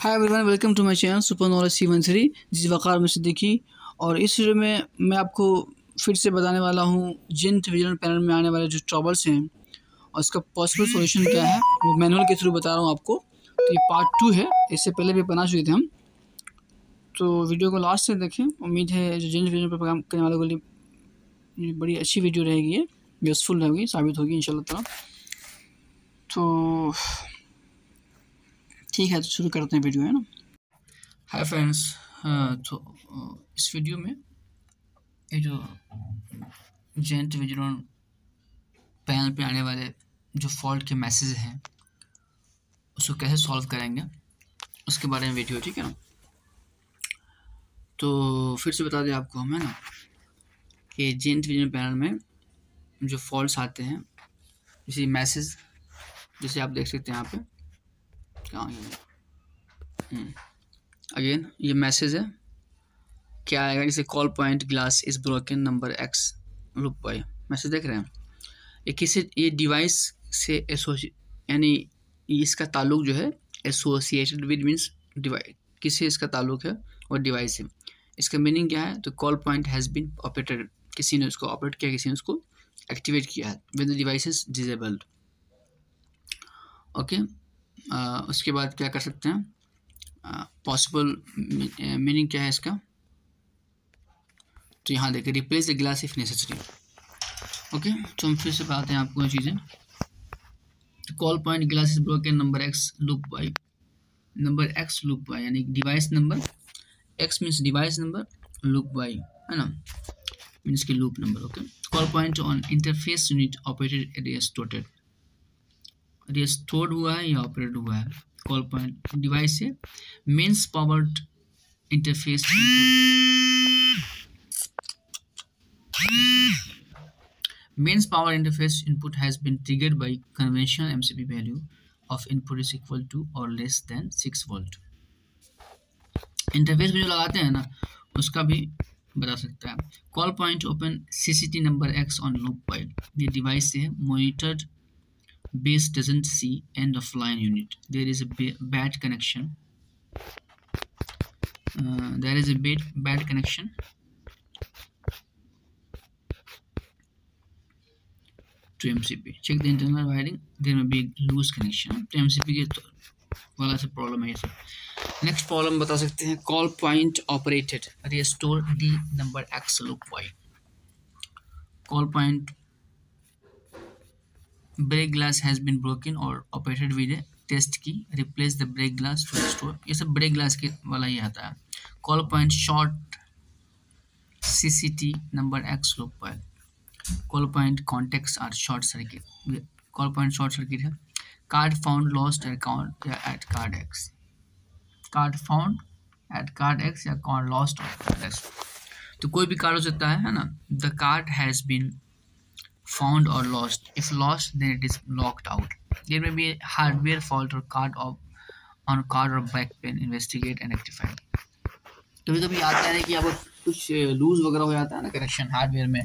Hi everyone, welcome to my channel super knowledge 313। जिस वक़ार में सिद्दीकी, और इस वीडियो में मैं आपको फिर से बताने वाला हूं जेंट विजिलन पैनल में आने वाले जो ट्रबल्स हैं और इसका पॉसिबल सॉल्यूशन क्या है, वो मैनुअल के थ्रू बता रहा हूं आपको। तो ये पार्ट टू है, इससे पहले भी बना चुके थे हम, तो वीडियो को लास्ट से देखें। उम्मीद है जो जेंट विजिलन पर काम करने वालों के लिए बड़ी अच्छी वीडियो रहेगी, ये यूज़फुल रहेगी, साबित होगी इंशाल्लाह। तो ठीक है, तो शुरू करते हैं वीडियो, है ना। हाय फ्रेंड्स, तो इस वीडियो में ये जो जेंट विजिलॉन पैनल पे आने वाले जो फॉल्ट के मैसेज हैं उसको कैसे सॉल्व करेंगे उसके बारे में वीडियो, ठीक है ना। तो फिर से बता दें आपको हम, है ना, कि जेंट विजिलॉन पैनल में जो फॉल्ट्स आते हैं, इसी मैसेज जैसे आप देख सकते हैं यहाँ पे अगेन ये मैसेज है, क्या आएगा, जैसे call point glass is broken number X loop Y message देख रहे हैं। ये किसी ये डिवाइस से यानी इसका ताल्लुक जो है एसोसिएटेड विद मीन्स डिवाइस, किससे इसका ताल्लुक है और डिवाइस है। इसका मीनिंग क्या है, तो call point has been operated, किसी ने उसको ऑपरेट किया, किसी ने उसको एक्टिवेट किया है with the devices disabled. Okay, उसके बाद क्या कर सकते हैं, पॉसिबल मीनिंग क्या है इसका, तो यहाँ देखिए replace the glass if necessary. Okay, तो हम फिर से बताते हैं आपको ये चीज़ें। Call point glass is broken number X loop Y, number X loop Y यानी device number X means device number, loop Y है ना मीन्स की loop number. Okay, call point on interface unit operated restored, restored हुआ है या operate हुआ है। Call point device है, mains powered interface, mains power interface input has been triggered by conventional MCP value of input is equal to और less than 6 volt. Interface भी जो लगाते हैं ना उसका भी बता सकता है। Call point open CCT number X on loop Y, ये डिवाइस से है, monitored base doesn't see end of line unit, there is a bad connection, there is a bad connection, to MCP, check the internal wiring, there may be loose connection to MCP के वाला से problem है ये सब। Next problem बता सकते हैं, call point operated restored number X loop Y, call point break glass has been broken और operated with a test key, replace the break glass to restore, ये सब ब्रेक ग्लास के वाला ही आता है। Call point short CCT number X loop पर, call point contacts are short circuit, call point short circuit है। Card found lost account at card X, card found at card X या card lost of card X, तो कोई भी card हो सकता है ना। The card has been found or lost, if lost then it is locked out, there may be a hardware fault or card of on card or backplane, investigate and rectify। कभी कभी आता है ना कि अब कुछ लूज वगैरह हो जाता है ना कनेक्शन हार्डवेयर में,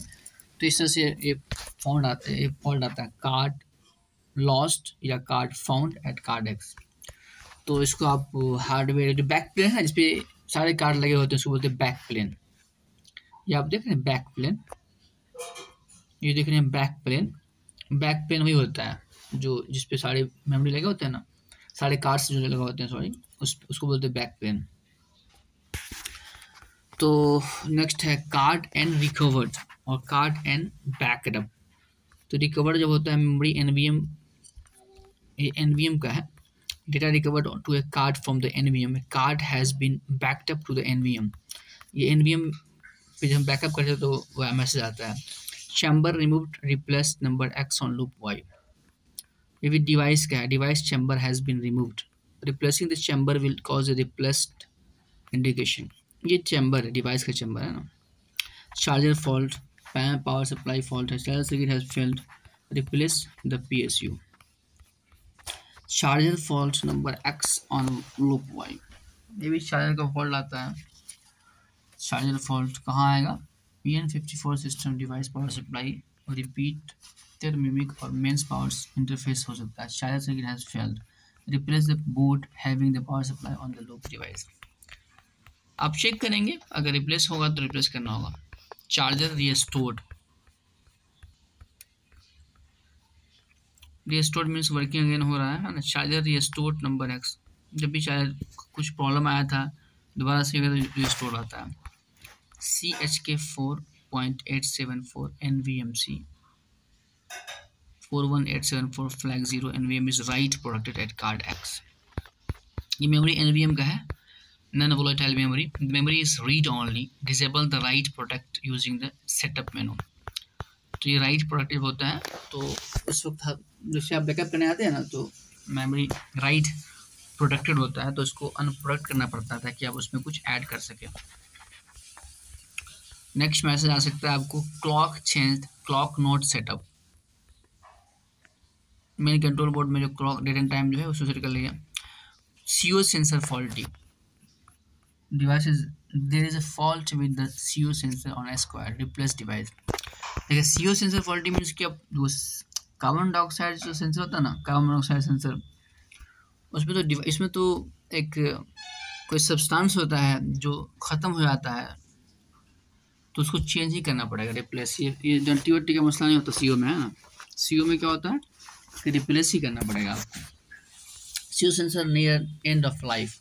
तो इस तरह से ये फाउंड आता है, ये फॉल्ट आता है, कार्ड लॉस्ट या card found at card X. तो इसको आप हार्डवेयर जो बैकप्लेन है जिसपे सारे कार्ड लगे होते हैं उसको बोलते हैं बैकप्लेन, ये आप देख रहे हैं बैकप्लेन, ये देख रहे हैं बैक प्लेन, बैक प्लेन वही होता है जो जिसपे सारे मेमोरी लगे होते हैं ना, सारे कार्ड्स जो लगे होते हैं, सॉरी, उसको बोलते हैं बैक प्लेन। तो नेक्स्ट है कार्ड एंड रिकवर्ड और कार्ड एंड बैकडअप। तो रिकवर्ड जब होता है मेमोरी एनवीएम, ये एनवीएम का है, data recovered to a card from the NVM, card has been backed up to the NVM, ये एनवीएम पे जब हम बैकअप करते हैं तो वह मैसेज आता है। Chamber removed replace number X on loop Y, ये भी डिवाइस का है, device chamber has been removed, replacing the chamber will cause a replaced indication, ये चैम्बर है, डिवाइस का चैम्बर है ना। Charger fault, power supply fault है, charger circuit has failed, replace the PSU, charger fault number X on loop Y, ये भी charger का fault आता है। चार्जर फॉल्ट कहाँ आएगा, PN54 system device power supply repeater mimic और mains powers interface हो सकता है। Charger circuit has failed, replace the board having the power supply on the loop device. आप चेक करेंगे, अगर रिप्लेस होगा तो रिप्लेस करना होगा। Charger restored, restored means working again हो रहा है ना। चार्जर रिस्टोर्ड नंबर एक्स, जब भी चार्जर कुछ प्रॉब्लम आया था दोबारा से रिस्टोर आता है। CHK 4.874 NVMC 41874 flag 0 NVM is write protected at card X। ये मेमोरी NVM का है, non volatile memory. Memory is read only, disable the write protect using the setup menu. तो ये राइट प्रोटेक्टिव होता है, तो इस वक्त जैसे आप बैकअप करने आते हैं ना तो मेमोरी राइट प्रोटेक्टेड होता है, तो इसको अनप्रोटेक्ट करना पड़ता है ताकि आप उसमें कुछ ऐड कर सकें। नेक्स्ट मैसेज आ सकता है आपको, clock change clock note setup. मेरे कंट्रोल बोर्ड में जो क्लॉक डेट एंड टाइम जो है उसको सेट कर लिया। CO sensor faulty device, is there is a fault with the CO sensor on a square, replace device. देखिए CO सेंसर फॉल्टी मीन्स कि अब वो कार्बन डाइऑक्साइड जो सेंसर होता है ना, कार्बन डाइऑक्साइड सेंसर, उसमें तो इसमें तो एक कोई सब्सटेंस होता है जो ख़त्म हो जाता है, तो उसको चेंज ही करना पड़ेगा, रिप्लेस। ये एंटीबायोटिक का मसला नहीं होता CO में, है ना। CO में क्या होता है कि रिप्लेस ही करना पड़ेगा आपको। CO sensor near end of life,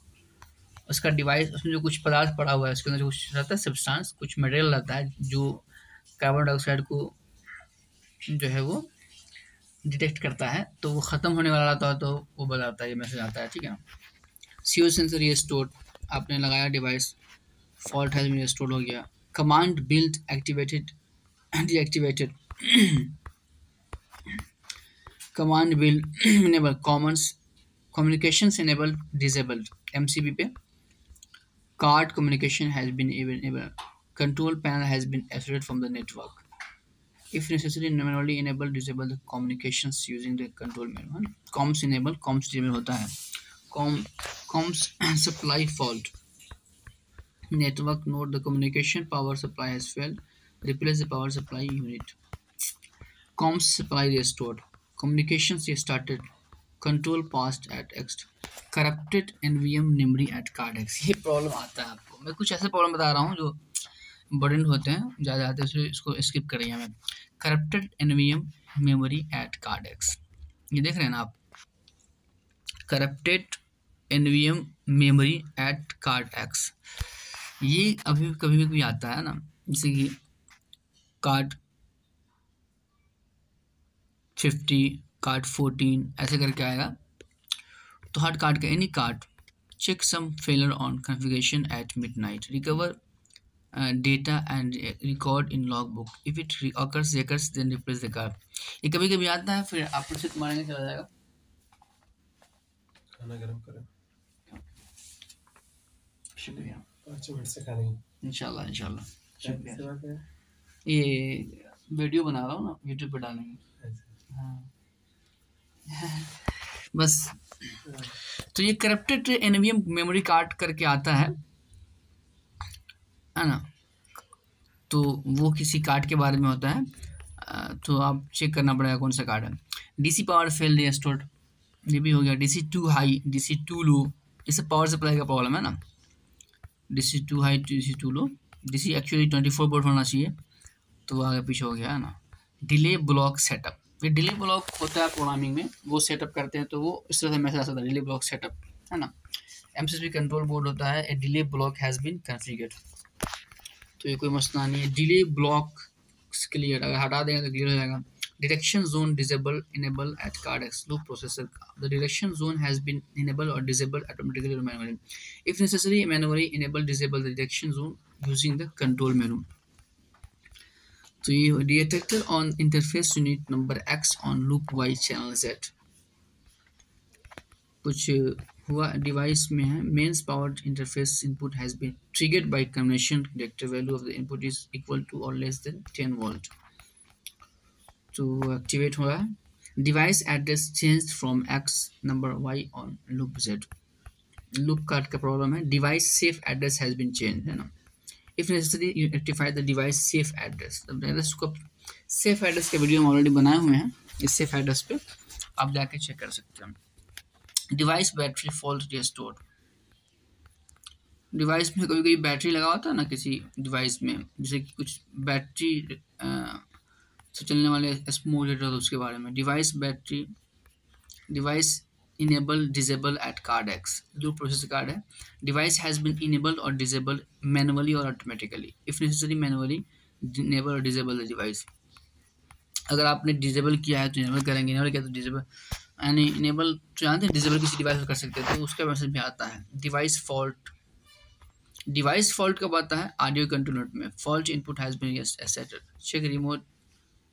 उसका डिवाइस, उसमें जो कुछ पदार्थ पड़ा हुआ है उसके अंदर जो कुछ रहता है सब्सटेंस, कुछ मटेरियल रहता है जो कार्बन डाइऑक्साइड को जो है वो डिटेक्ट करता है, तो वो ख़त्म होने वाला रहता है तो वो बताता है, ये मैसेज आता है, ठीक है ना। CO सेंसर रिस्टोर्ड, आपने लगाया डिवाइस, फॉल्ट है रिस्टोर्ड हो गया। Command build activated deactivated, command build enable, commons communication enable disabled MCB पे, card communication has been enable, control panel has been isolated from the network, if necessary manually enable disable the communications using the control menu, है ना। Comms enable, comms disable होता है। Comms supply fault, network node the communication power supply has failed, replace the power supply unit. Comms supply restored, communication restarted, control past at X, corrupted NVM memory at card X। ये problem आता है आपको, मैं कुछ ऐसे problem बता रहा हूँ जो बर्डन होते हैं ज़्यादा आते हैं, इसलिए इसको स्किप करेंगे हमें। Corrupted NVM memory at card X, ये देख रहे हैं ना आप, corrupted NVM memory at card X। ये अभी कभी भी कोई आता है ना, जैसे कि कार्ड 50, कार्ड 14 ऐसे करके आएगा, तो हर कार्ड का any card check some failure on configuration at midnight, recover data and record in log book, if it occurs जेकर्स then replace the card. ये कभी कभी आता है, फिर आप उसे मारेंगे चला जाएगा। खाना गर्म करें, शुक्रिया। 5 मिनट से खाने इंशाल्लाह इंशाल्लाह, शुक्रिया। ये वीडियो बना रहा हूँ ना, यूट्यूब पर डालेंगे, हाँ बस। तो ये करप्टेड NVM मेमोरी कार्ड करके आता है ना, तो वो किसी कार्ड के बारे में होता है, तो आप चेक करना पड़ेगा कौन सा कार्ड है। DC पावर फेल रिस्टोर्ड, ये भी हो गया। DC 2 हाई, DC 2 लो, इससे पावर सप्लाई का प्रॉब्लम है ना। DC 2 high, DC 2 low, DC actually 24 volt होना चाहिए, तो वो आगे पीछे हो गया, है ना। डिले ब्लॉक सेटअप, ये डिले ब्लॉक होता है प्रोग्रामिंग में, वो सेटअप करते हैं, तो वो इस तरह से मैसेज आ सकता है, डिले ब्लॉक सेटअप, है ना। MCP कंट्रोल बोर्ड होता है, a delay block has been configured, तो ये कोई मसला नहीं है। डिले ब्लॉक क्लियर, अगर हटा देंगे तो क्लियर हो जाएगा। Detection zone disable enable at card X, loop processor the detection zone has been enable और डिसेबल ऑटोमेटिकली और manually, if necessary manually enable disable the detection zone using the control menu. तो ये detector on interface unit number X on loop Y channel Z, कुछ हुआ device में है। Mains power interface input has been triggered by combination detector, value of the input is equal to और less than 10 volt, तो activate हुआ है। Device address change from X number Y on loop Z, loop card का problem है। Device safe address has been change, है ना। If necessary you rectify the device safe address, को safe address के video हम already बनाए हुए हैं, इस सेफ एड्रेस पे आप जाके चेक कर सकते हैं। Device battery fault restored. Device में कभी कभी बैटरी लगा होता है ना किसी डिवाइस में, जैसे कि कुछ बैटरी से चलने वाले स्मूथ रेडर, उसके बारे में device battery device enable disable at card X, जो प्रोसेस कार्ड है डिवाइस हैज़ बीन इनेबल्ड और डिजेबल मैनुअली और automatically, if necessary manually enable और डिजेबल द डिवाइस। अगर आपने डिजेबल किया है तो इनेबल करेंगे, इनेबल किया तो डिजेबल, यानी इनेबल तो जानते हैं डिजेबल किसी डिवाइस कर सकते हैं, तो उसका मैसेज भी आता है। डिवाइस फॉल्ट, डिवाइस फॉल्ट कब आता है? ऑडियो कंट्रोल नोट में, fault input has been asserted, check remote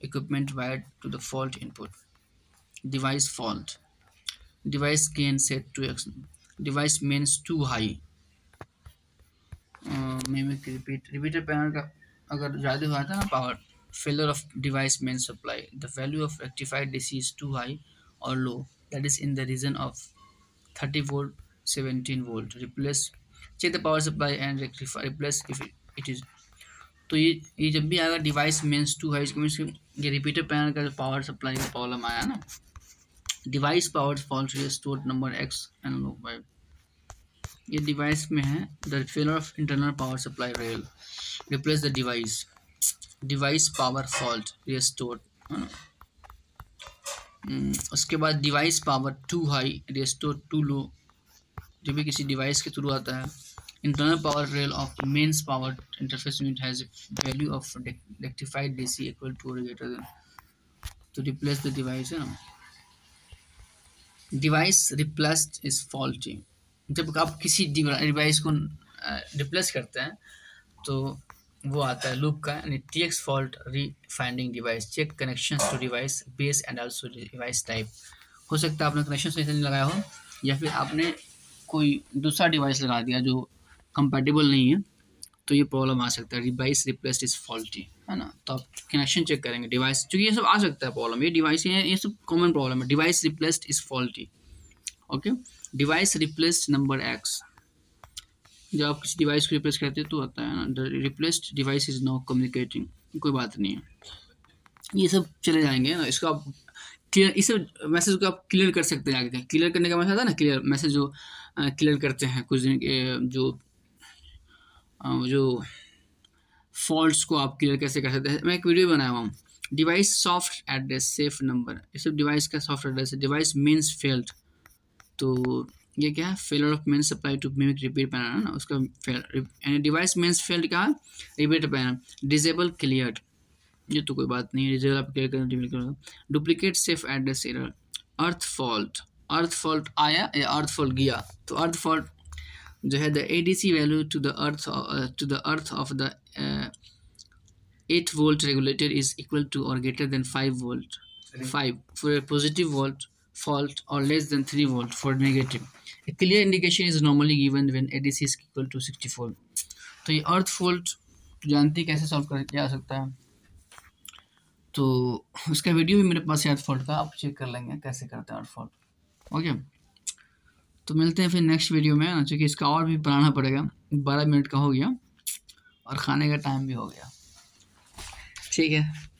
equipment wired to the fault input. Device fault, device gain set to action, device mains too high, mimic repeater panel का अगर ज़्यादा हुआ था ना power, failure of device main supply, the value of rectified DC is too high और low that is in the region of 30 volt 17 volt, replace check the power supply and rectify replace if it is. तो ये जब भी आएगा device mains too high, ये repeater panel का जो power supply का प्रॉब्लम आया ना, device power fault restored number X and low Y, ये डिवाइस में है, the failure of internal power supply rail, replace the device, device power fault restored. उसके बाद device power too high restored to low, जो भी किसी device के through आता है, internal power rail of mains power interface unit has value of rectified DC equal to और greater than, तो रिप्लेस द डिवाइस है ना, डिवाइस रिप्लेस्ड इज फॉल्टी। जब आप किसी डिवाइस को रिप्लेस करते हैं तो वो आता है लूप का, यानी T X fault refinding device, check connection to device base and also device type. हो सकता है आपने कनेक्शन सही से नहीं लगाया हो, या फिर आपने कोई दूसरा डिवाइस लगा दिया जो कंपेटेबल नहीं है, तो ये प्रॉब्लम आ सकता है, डिवाइस रिप्लेस्ड इज फॉल्टी, है ना। तो आप कनेक्शन चेक करेंगे डिवाइस, क्योंकि ये सब आ सकता है प्रॉब्लम, ये डिवाइस ये सब कॉमन प्रॉब्लम है। Device replaced is faulty, okay. Device replaced number X, जब आप किसी डिवाइस को रिप्लेस करते हैं तो आता है ना, the replaced device is not communicating, कोई बात नहीं है, ये सब चले जाएंगे ना। इसको आप क्लियर, इस मैसेज को आप क्लियर कर सकते हैं आगे, क्लियर करने का मैसेज आता है ना, क्लियर मैसेज जो क्लियर करते हैं कुछ दिन, जो फॉल्ट्स को आप क्लियर कैसे कर सकते हैं, मैं एक वीडियो बनाया हुआ हूँ। Device soft address safe number, ये सब डिवाइस का सॉफ्ट एड्रेस है। डिवाइस मेन्स फेल्ड, तो ये क्या है? Failure of mains supply to mimic repeat panel, है ना, उसका फेल। डिवाइस मेन्स फेल्ड क्या है? Repeat panel. डिजेबल क्लियर, ये तो कोई बात नहीं है, डिजेबल आप क्लियर करें। Duplicate safe address error. Earth fault, earth fault आया या अर्थ फॉल्ट गया, तो अर्थ फॉल्ट जो है the ADC value to the earth of the 8 volt regulator is equal to और greater than 5 volt 5 for positive volt fault और less than 3 volt for negative. Clear indication is normally given when ADC is equal to 64। तो ये अर्थ fault जानते कैसे solve किया जा सकता है, तो उसका वीडियो भी मेरे पास है अर्थ फॉल्ट का, आप चेक कर लेंगे कैसे करते हैं अर्थ फॉल्ट, ओके। तो मिलते हैं फिर नेक्स्ट वीडियो में ना, चूँकि इसका और भी बनाना पड़ेगा, 12 मिनट का हो गया और खाने का टाइम भी हो गया, ठीक है।